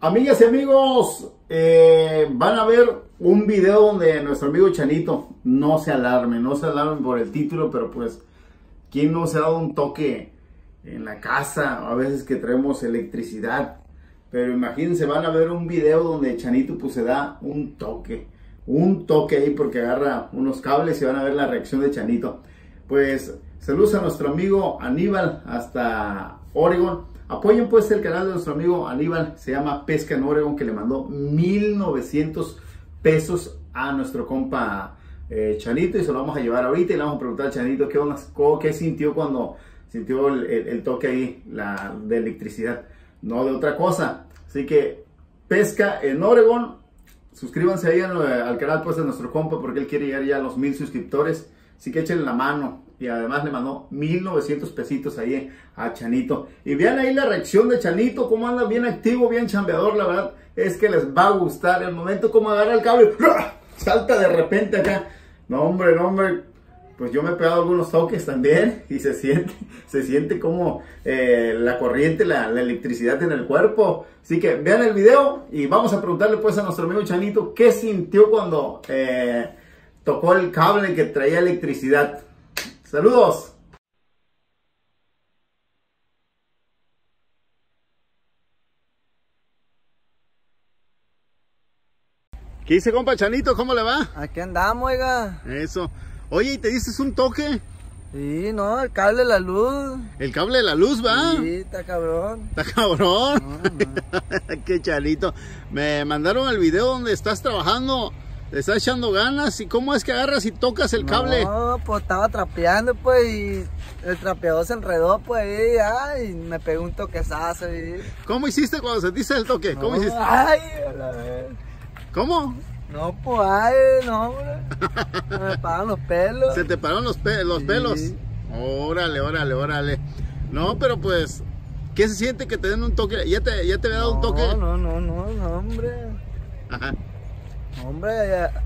Amigas y amigos, van a ver un video donde nuestro amigo Chanito, no se alarmen por el título, pero pues, ¿quién no se ha dado un toque en la casa? A veces que traemos electricidad, pero imagínense, van a ver un video donde Chanito pues se da un toque ahí porque agarra unos cables y van a ver la reacción de Chanito. Pues saludos a nuestro amigo Aníbal hasta Oregón. Apoyen pues el canal de nuestro amigo Aníbal, se llama Pesca en Oregón, que le mandó 1900 pesos a nuestro compa Chanito, y se lo vamos a llevar ahorita y le vamos a preguntar a Chanito qué onda, qué sintió cuando sintió el toque ahí de electricidad, no de otra cosa. Así que Pesca en Oregón, suscríbanse ahí al canal pues de nuestro compa, porque él quiere llegar ya a los 1000 suscriptores, así que échenle la mano. Y además le mandó 1900 pesitos ahí a Chanito. Y vean ahí la reacción de Chanito, cómo anda bien activo, bien chambeador. La verdad es que les va a gustar. El momento como agarra el cable, salta de repente acá. No hombre, no hombre, pues yo me he pegado algunos toques también y se siente como la corriente, la electricidad en el cuerpo. Así que vean el video y vamos a preguntarle pues a nuestro amigo Chanito qué sintió cuando tocó el cable que traía electricidad. ¡Saludos! ¿Qué dice compa Chanito? ¿Cómo le va? Aquí andamos, oiga. Eso. Oye, ¿y te dices un toque? Sí, no, el cable de la luz. ¿El cable de la luz, va? Sí, está cabrón. ¿Está cabrón? No, no. ¡Qué Chanito! Me mandaron el video donde estás trabajando. Le está echando ganas. ¿Y cómo es que agarras y tocas el cable? No, pues estaba trapeando pues y el trapeador se enredó pues y, ay, me pegó un toquezazo y... ¿Cómo hiciste cuando sentiste el toque? No, ¿cómo hiciste? Ay, a la vez. ¿Cómo? No, pues ay, no, hombre. Me pararon los pelos. ¿Se te pararon los pelos? Órale, órale, órale. No, pero pues, ¿qué se siente que te den un toque? ¿Ya te había dado un toque? No, hombre. Ajá. Hombre, ya,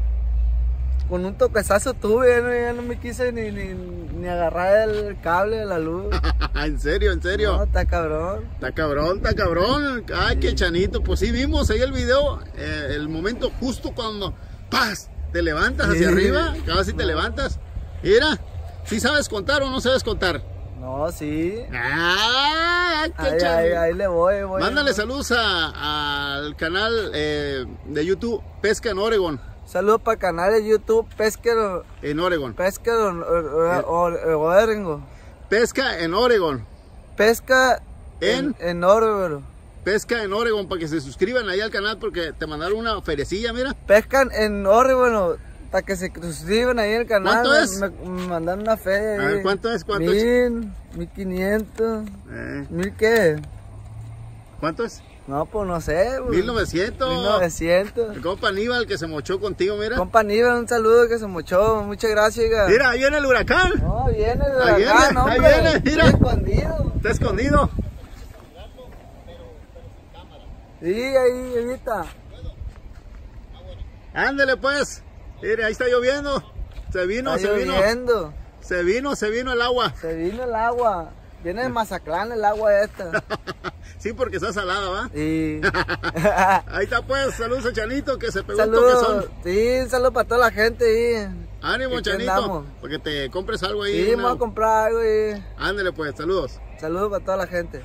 con un toquezazo tuve, ya no me quise ni agarrar el cable de la luz. ¿En serio? No, está cabrón. Está cabrón. Ay, sí. Qué Chanito, pues sí vimos ahí el video, el momento justo cuando ¡paz! Te levantas hacia arriba, casi te levantas. Mira, ¿sí sabes contar o no sabes contar? No, sí. ¡Ah! ¡Qué Chanito! Ahí le voy. Mándale saludos al canal de YouTube Pesca en Oregón. Saludos para el canal de YouTube Pesca en Oregón. Pesca en Oregón. Pesca en Oregón, para que se suscriban ahí al canal, porque te mandaron una ferecilla, mira. Pesca en Oregón. Para que se suscriban ahí en el canal. ¿Cuánto es? Me mandan una fe. A ver, ¿cuánto es? 1500. ¿1000 qué? ¿Cuánto es? No, pues no sé. 1900. El compa Aníbal que se mochó contigo, mira. Compa Aníbal, un saludo que se mochó. Muchas gracias, hija. Mira, ahí viene el huracán. No, viene el huracán, hombre. Ahí viene, mira. Está escondido. Sí, ahí, evita. Ándele pues. Mire, ahí está lloviendo, se vino el agua. Viene de Mazatlán el agua esta. Sí, porque está salada, ¿va? Sí. Ahí está pues, saludos a Chanito que se pegó un toquezón. Sí, saludos para toda la gente ahí. Ánimo Chanito, porque te compres algo ahí. Sí, me voy a comprar algo ahí. Ándale pues, saludos. Saludos para toda la gente.